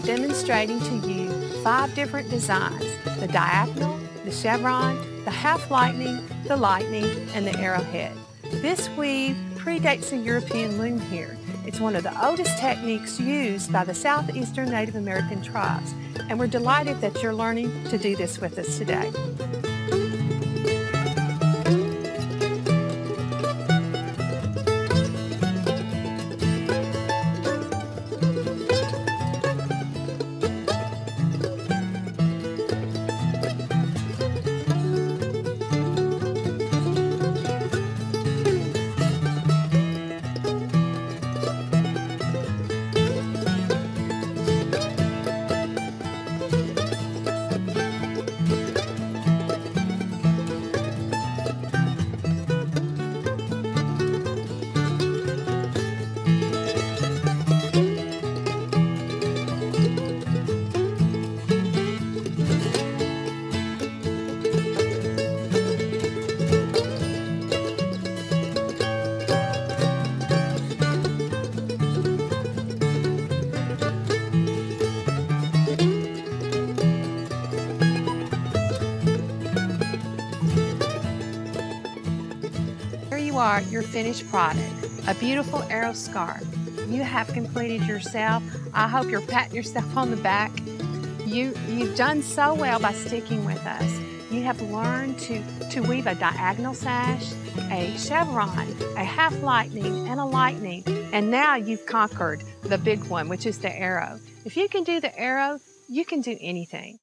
be demonstrating to you 5 different designs: the diagonal, the chevron, the half lightning, and the arrowhead. This weave predates the European loom here. It's one of the oldest techniques used by the Southeastern Native American tribes, and we're delighted that you're learning to do this with us today. Are your finished product, a beautiful arrow scarf. You have completed yourself. I hope you're patting yourself on the back. You've done so well by sticking with us. You have learned to weave a diagonal sash, a chevron, a half lightning, and a lightning. And now you've conquered the big one, which is the arrow. If you can do the arrow, you can do anything.